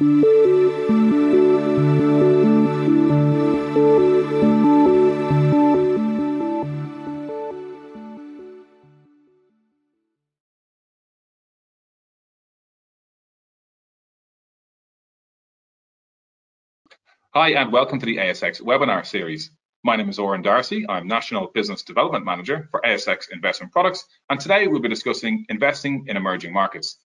Hi and welcome to the ASX webinar series. My name is Oren Darcy. I'm National Business Development Manager for ASX Investment Products, and today we'll be discussing investing in emerging markets.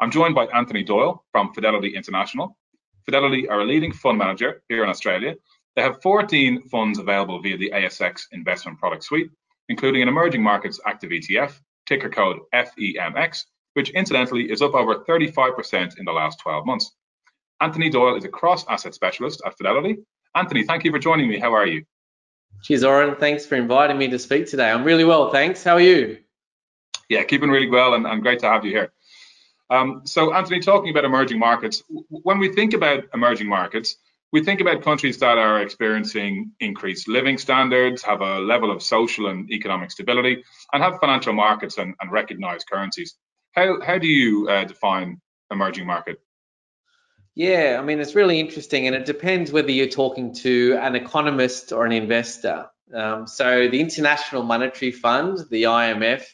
I'm joined by Anthony Doyle from Fidelity International. Fidelity are a leading fund manager here in Australia. They have 14 funds available via the ASX Investment Product Suite, including an emerging markets active ETF, ticker code FEMX, which incidentally is up over 35% in the last 12 months. Anthony Doyle is a cross-asset specialist at Fidelity. Anthony, thank you for joining me. How are you? Cheers, Oren. Thanks for inviting me to speak today. I'm really well, thanks. How are you? Yeah, keeping really well and great to have you here. So, Anthony, talking about emerging markets, when we think about emerging markets, we think about countries that are experiencing increased living standards, have a level of social and economic stability, and have financial markets and recognized currencies. How do you define emerging market? Yeah, I mean, it's really interesting, and it depends whether you're talking to an economist or an investor. So the International Monetary Fund, the IMF,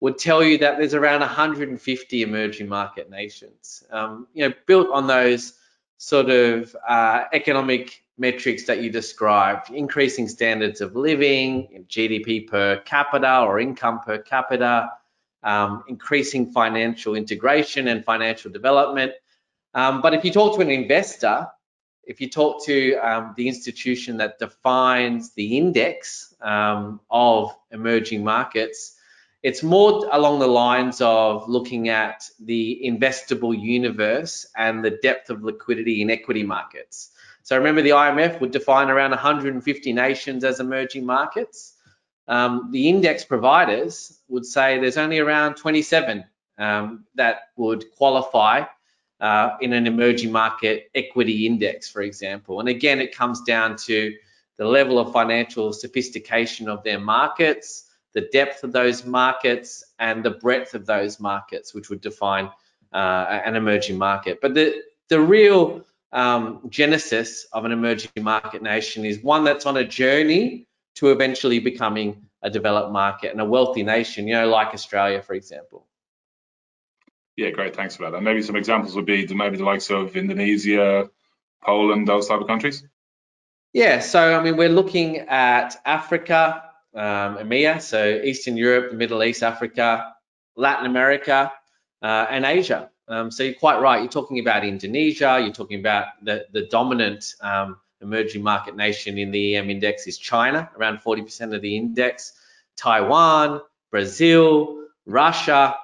would tell you that there's around 150 emerging market nations, built on those sort of economic metrics that you described, increasing standards of living, GDP per capita or income per capita, increasing financial integration and financial development. But if you talk to an investor, if you talk to the institution that defines the index of emerging markets, it's more along the lines of looking at the investable universe and the depth of liquidity in equity markets. So remember, the IMF would define around 150 nations as emerging markets. The index providers would say there's only around 27 that would qualify in an emerging market equity index, for example. And again, it comes down to the level of financial sophistication of their markets, the depth of those markets, and the breadth of those markets, which would define an emerging market. But the real genesis of an emerging market nation is one that's on a journey to eventually becoming a developed market and a wealthy nation, like Australia, for example. Yeah, great. Thanks for that. And maybe some examples would be the likes of Indonesia, Poland, those type of countries? Yeah, so I mean, we're looking at Africa, EMEA, so Eastern Europe, the Middle East, Africa, Latin America, and Asia. So you're quite right. You're talking about Indonesia, you're talking about the dominant emerging market nation in the EM index is China, around 40% of the index, Taiwan, Brazil, Russia,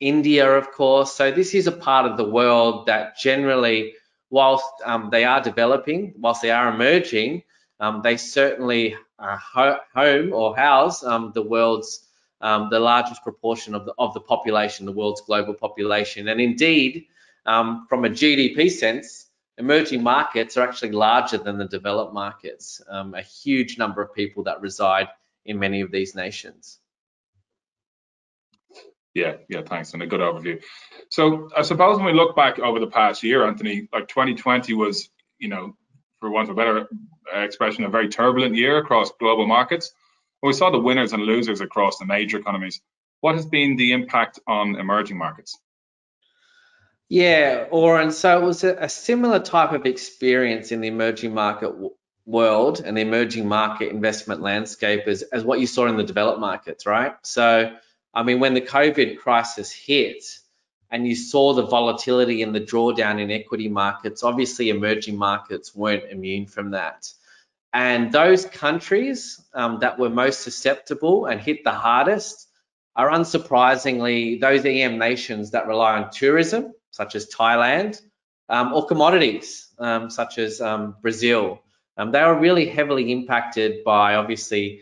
India, of course. So this is a part of the world that generally, whilst they are developing, whilst they are emerging, they certainly home or house the world's, the largest proportion of the population, the world's global population. And indeed, from a GDP sense, emerging markets are actually larger than the developed markets, a huge number of people that reside in many of these nations. Yeah, thanks, and a good overview. So I suppose when we look back over the past year, Anthony, like 2020 was, for want of a better expression, a very turbulent year across global markets. We saw the winners and losers across the major economies. What has been the impact on emerging markets? Yeah, Oren, so it was a similar type of experience in the emerging market world and the emerging market investment landscape as what you saw in the developed markets, right? So, I mean, when the COVID crisis hit and you saw the volatility and the drawdown in equity markets, obviously emerging markets weren't immune from that. And those countries that were most susceptible and hit the hardest are unsurprisingly those EM nations that rely on tourism, such as Thailand, or commodities, such as Brazil. They were really heavily impacted by, obviously,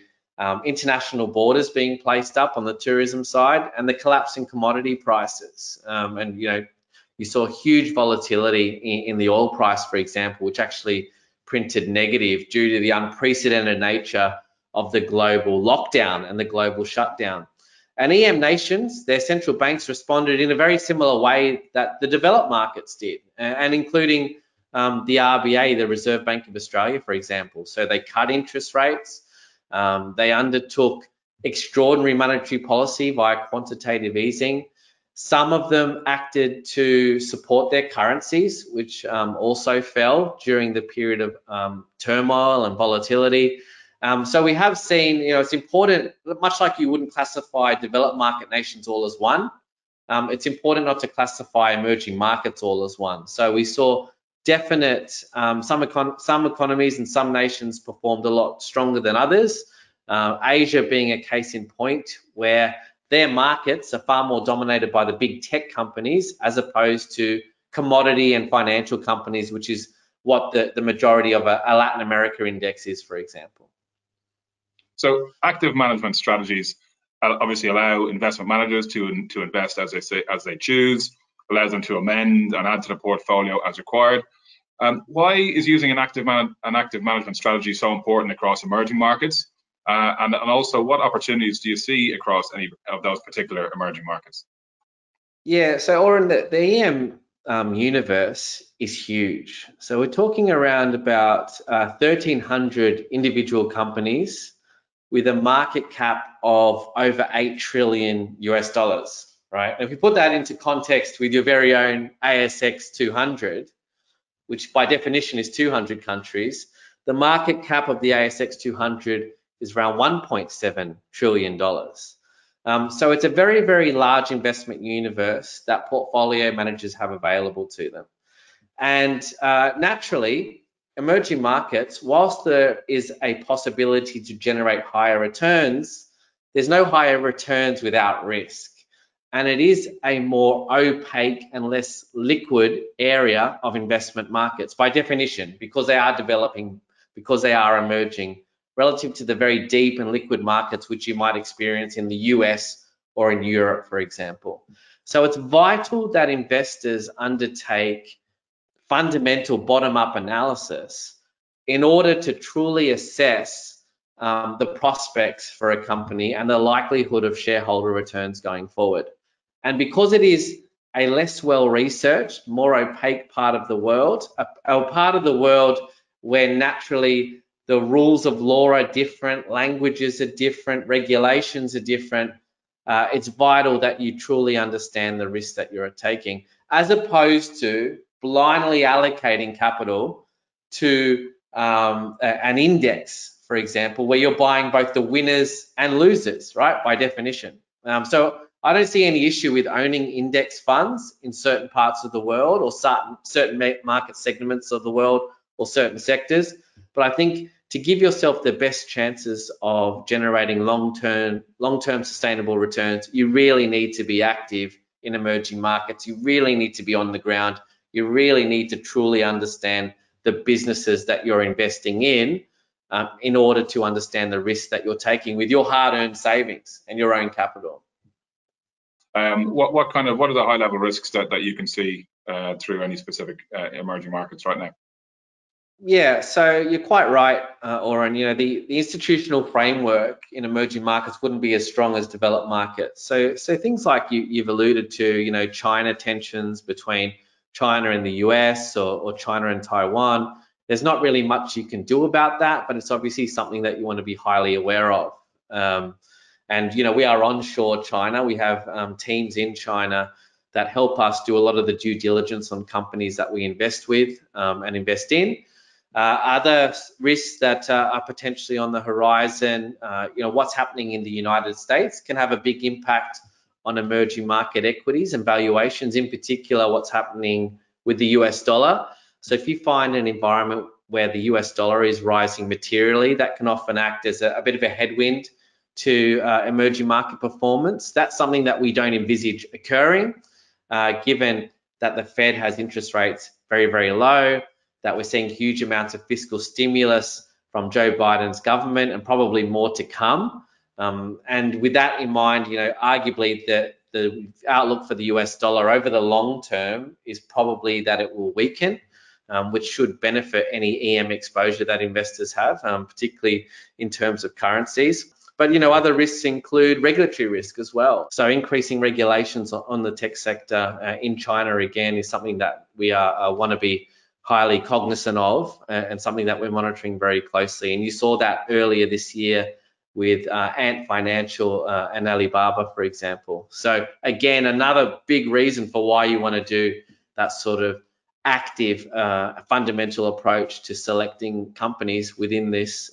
international borders being placed up on the tourism side and the collapse in commodity prices. And, you saw huge volatility in the oil price, for example, which actually printed negative due to the unprecedented nature of the global lockdown and the global shutdown. And EM nations, their central banks responded in a very similar way that the developed markets did, and including the RBA, the Reserve Bank of Australia, for example. So they cut interest rates, they undertook extraordinary monetary policy via quantitative easing. Some of them acted to support their currencies, which also fell during the period of turmoil and volatility. So we have seen, it's important, much like you wouldn't classify developed market nations all as one, it's important not to classify emerging markets all as one. So we saw definite, some economies and some nations performed a lot stronger than others, Asia being a case in point where their markets are far more dominated by the big tech companies as opposed to commodity and financial companies, which is what the majority of a Latin America index is, for example. So active management strategies obviously allow investment managers to invest as they choose, allows them to amend and add to the portfolio as required. Why is using an active management strategy so important across emerging markets? And also, what opportunities do you see across any of those particular emerging markets? Yeah, so Oren, the EM universe is huge. So we're talking around about 1,300 individual companies with a market cap of over $8 trillion, right? And if you put that into context with your very own ASX 200, which by definition is 200 countries, the market cap of the ASX 200 is around $1.7 trillion. So it's a very, very large investment universe that portfolio managers have available to them. And naturally, emerging markets, whilst there is a possibility to generate higher returns, there's no higher returns without risk. And it is a more opaque and less liquid area of investment markets by definition, because they are developing, because they are emerging, relative to the very deep and liquid markets which you might experience in the US or in Europe, for example. So it's vital that investors undertake fundamental bottom-up analysis in order to truly assess the prospects for a company and the likelihood of shareholder returns going forward. And because it is a less well-researched, more opaque part of the world, a part of the world where naturally the rules of law are different, languages are different, regulations are different. It's vital that you truly understand the risk that you're taking, as opposed to blindly allocating capital to an index, for example, where you're buying both the winners and losers, right, by definition. So I don't see any issue with owning index funds in certain parts of the world or certain market segments of the world or certain sectors. But I think to give yourself the best chances of generating long-term sustainable returns, you really need to be active in emerging markets. You really need to be on the ground. You really need to truly understand the businesses that you're investing in order to understand the risk that you're taking with your hard-earned savings and your own capital. What are the high-level risks that you can see through any specific emerging markets right now? Yeah, so you're quite right, Oren. The institutional framework in emerging markets wouldn't be as strong as developed markets. So things like you've alluded to, China tensions between China and the US or China and Taiwan. There's not really much you can do about that, but it's obviously something that you want to be highly aware of. And we are onshore China. We have teams in China that help us do a lot of the due diligence on companies that we invest with and invest in. Other risks that are potentially on the horizon, what's happening in the United States can have a big impact on emerging market equities and valuations, in particular what's happening with the US dollar. So if you find an environment where the US dollar is rising materially, that can often act as a bit of a headwind to emerging market performance. That's something that we don't envisage occurring, given that the Fed has interest rates very, very low, that we're seeing huge amounts of fiscal stimulus from Joe Biden's government and probably more to come. And with that in mind, arguably the outlook for the US dollar over the long term is probably that it will weaken, which should benefit any EM exposure that investors have, particularly in terms of currencies. But, you know, other risks include regulatory risk as well. So increasing regulations on the tech sector in China, again, is something that we want to be highly cognizant of and something that we're monitoring very closely. And you saw that earlier this year with Ant Financial and Alibaba, for example. So again, another big reason for why you want to do that sort of active, fundamental approach to selecting companies within this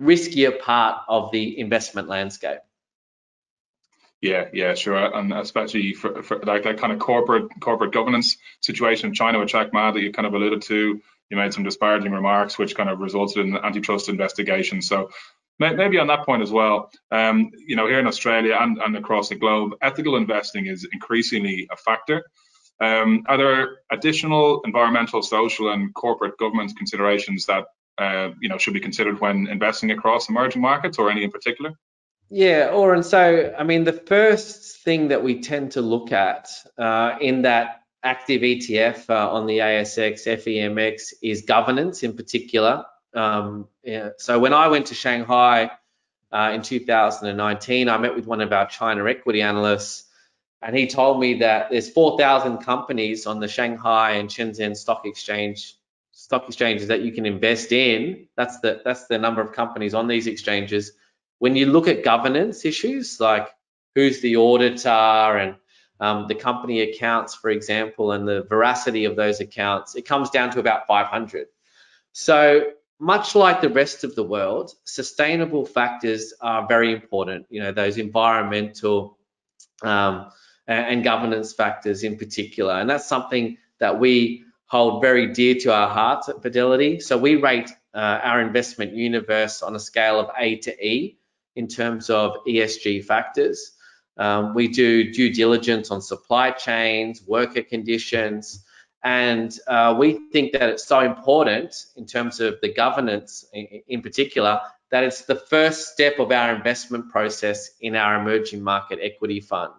riskier part of the investment landscape. Yeah, sure, and especially for like that kind of corporate governance situation in China with Jack Ma that you kind of alluded to. You made some disparaging remarks, which kind of resulted in an antitrust investigation. So maybe on that point as well, you know, here in Australia and across the globe, ethical investing is increasingly a factor. Are there additional environmental, social, and corporate governance considerations that you know, should be considered when investing across emerging markets, or any in particular? Yeah, Oren, so I mean, the first thing that we tend to look at in that active ETF on the ASX, FEMX, is governance in particular. Yeah. So when I went to Shanghai in 2019, I met with one of our China equity analysts, and he told me that there's 4,000 companies on the Shanghai and Shenzhen Stock Exchanges that you can invest in. That's the number of companies on these exchanges. When you look at governance issues, like who's the auditor and the company accounts, for example, and the veracity of those accounts, it comes down to about 500. So much like the rest of the world, sustainable factors are very important. You know, those environmental and governance factors in particular. And that's something that we hold very dear to our hearts at Fidelity. So we rate our investment universe on a scale of A to E. In terms of ESG factors. We do due diligence on supply chains, worker conditions, and we think that it's so important in terms of the governance in particular, that it's the first step of our investment process in our emerging market equity fund.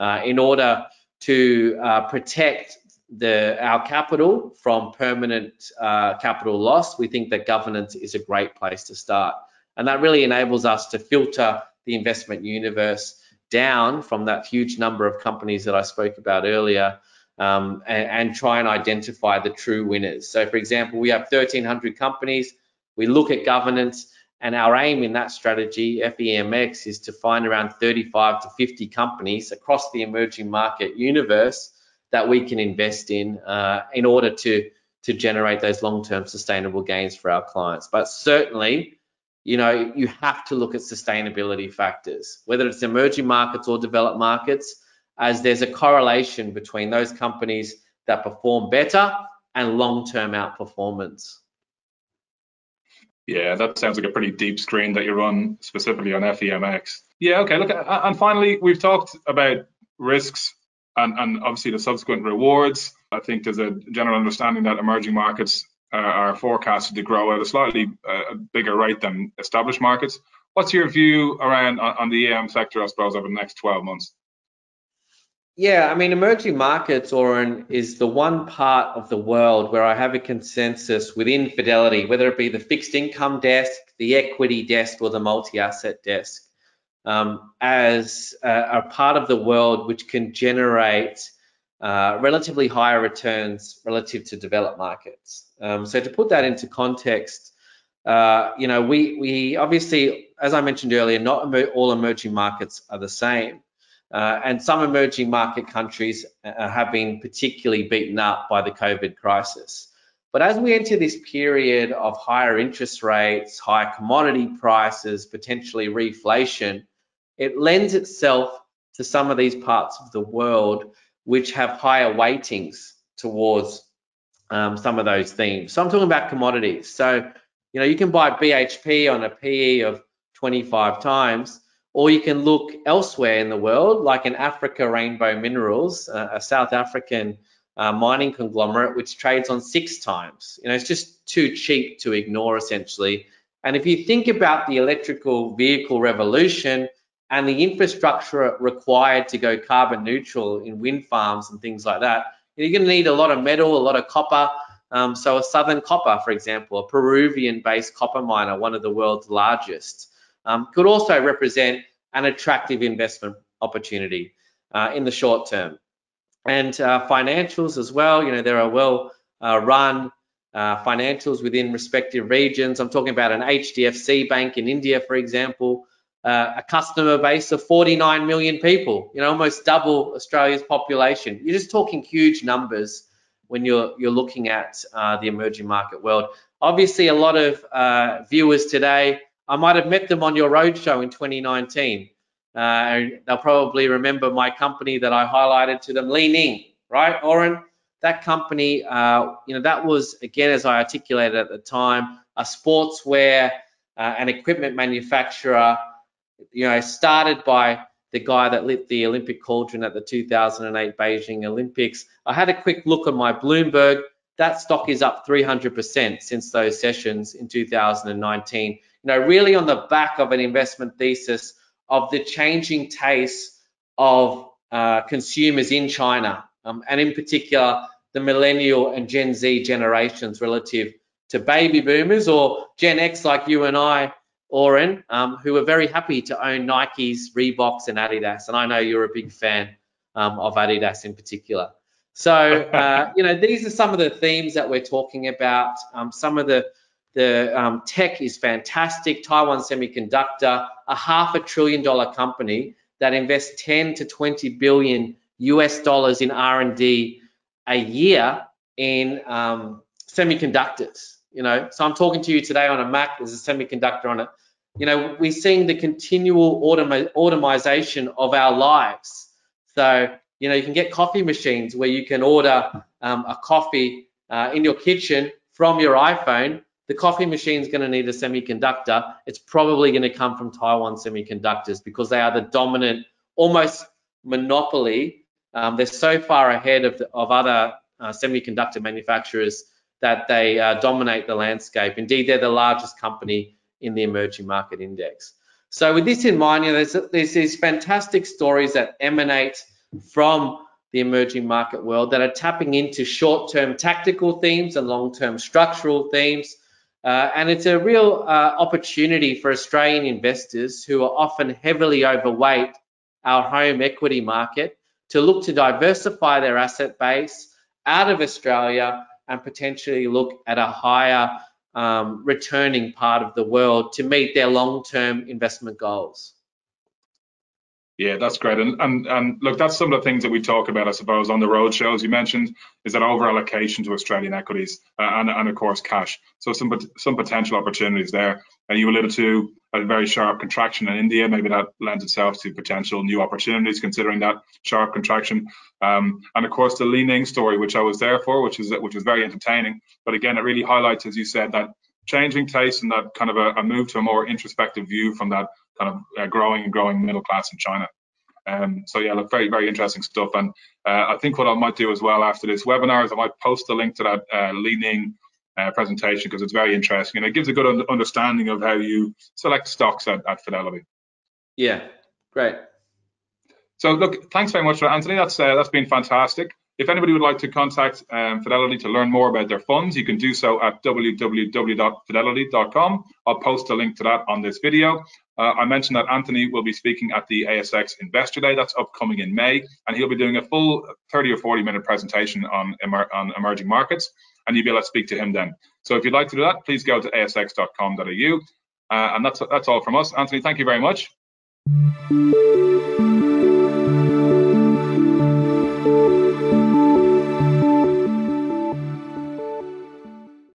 In order to protect our capital from permanent capital loss, we think that governance is a great place to start. And that really enables us to filter the investment universe down from that huge number of companies that I spoke about earlier and try and identify the true winners. So for example, we have 1,300 companies, we look at governance, and our aim in that strategy, FEMX, is to find around 35 to 50 companies across the emerging market universe that we can invest in order to generate those long-term sustainable gains for our clients. But certainly, you know, you have to look at sustainability factors, whether it's emerging markets or developed markets, as there's a correlation between those companies that perform better and long-term outperformance. Yeah, that sounds like a pretty deep screen that you run specifically on FEMX. Yeah, okay, look, and finally, we've talked about risks and obviously the subsequent rewards. I think there's a general understanding that emerging markets are forecasted to grow at a slightly bigger rate than established markets. What's your view around on the EM sector, I suppose, over the next 12 months? Yeah, I mean, emerging markets, Oren, is the one part of the world where I have a consensus within Fidelity, whether it be the fixed income desk, the equity desk, or the multi-asset desk, as a part of the world which can generate relatively higher returns relative to developed markets. So to put that into context, you know, we obviously, as I mentioned earlier, not all emerging markets are the same. And some emerging market countries have been particularly beaten up by the COVID crisis. But as we enter this period of higher interest rates, high commodity prices, potentially reflation, it lends itself to some of these parts of the world which have higher weightings towards some of those themes. So I'm talking about commodities. So, you know, you can buy BHP on a PE of 25 times, or you can look elsewhere in the world, like in Africa, Rainbow Minerals, a South African mining conglomerate, which trades on 6 times. You know, it's just too cheap to ignore, essentially. And if you think about the electrical vehicle revolution, and the infrastructure required to go carbon neutral in wind farms and things like that, you're going to need a lot of metal, a lot of copper. So a Southern Copper, for example, a Peruvian-based copper miner, one of the world's largest, could also represent an attractive investment opportunity in the short term. And financials as well, you know, there are well-run financials within respective regions. I'm talking about an HDFC bank in India, for example, a customer base of 49 million people, you know, almost double Australia's population. You're just talking huge numbers when you're looking at the emerging market world. Obviously, a lot of viewers today, I might have met them on your roadshow in 2019. They'll probably remember my company that I highlighted to them, Li Ning, right, Oren? That company, you know, that was, again, as I articulated at the time, a sportswear and equipment manufacturer, you know, started by the guy that lit the Olympic cauldron at the 2008 Beijing Olympics. I had a quick look at my Bloomberg. That stock is up 300% since those sessions in 2019. You know, really on the back of an investment thesis of the changing tastes of consumers in China, and in particular, the millennial and Gen Z generations relative to baby boomers or Gen X like you and I, Oren, who are very happy to own Nikes, Reeboks, and Adidas. And I know you're a big fan of Adidas in particular. So, you know, these are some of the themes that we're talking about. Some of the tech is fantastic. Taiwan Semiconductor, a $500 billion company that invests 10 to 20 billion US dollars in R&D a year in semiconductors. You know, so I'm talking to you today on a Mac, there's a semiconductor on it. You know, we're seeing the continual automation of our lives. So, you know, you can get coffee machines where you can order a coffee in your kitchen from your iPhone. The coffee machine's going to need a semiconductor. It's probably going to come from Taiwan Semiconductors because they are the dominant, almost monopoly. They're so far ahead of other semiconductor manufacturers that they dominate the landscape. Indeed, they're the largest company in the emerging market index. So with this in mind, you know, there's these fantastic stories that emanate from the emerging market world that are tapping into short-term tactical themes and long-term structural themes. And it's a real opportunity for Australian investors who are often heavily overweight our home equity market to look to diversify their asset base out of Australia and potentially look at a higher returning part of the world to meet their long-term investment goals. Yeah, that's great. And look, that's some of the things that we talk about, I suppose, on the road shows you mentioned, is that over allocation to Australian equities and of course cash. So some potential opportunities there. And you alluded to a very sharp contraction in India. Maybe that lends itself to potential new opportunities considering that sharp contraction. And of course the Li Ning story, which I was there for, which is very entertaining. But again, it really highlights, as you said, that changing taste and that kind of a move to a more introspective view from that kind of growing middle class in China. So yeah, look, very, very interesting stuff. And I think what I might do as well after this webinar is I might post the link to that Li Ning presentation because it's very interesting and it gives a good understanding of how you select stocks at Fidelity. Yeah, great. So look, thanks very much for that, Anthony. That's been fantastic. If anybody would like to contact Fidelity to learn more about their funds, you can do so at www.fidelity.com. I'll post a link to that on this video. I mentioned that Anthony will be speaking at the ASX Investor Day. That's upcoming in May, and he'll be doing a full 30 or 40-minute presentation on emerging markets, and you'll be able to speak to him then. So if you'd like to do that, please go to asx.com.au. And that's all from us. Anthony, thank you very much.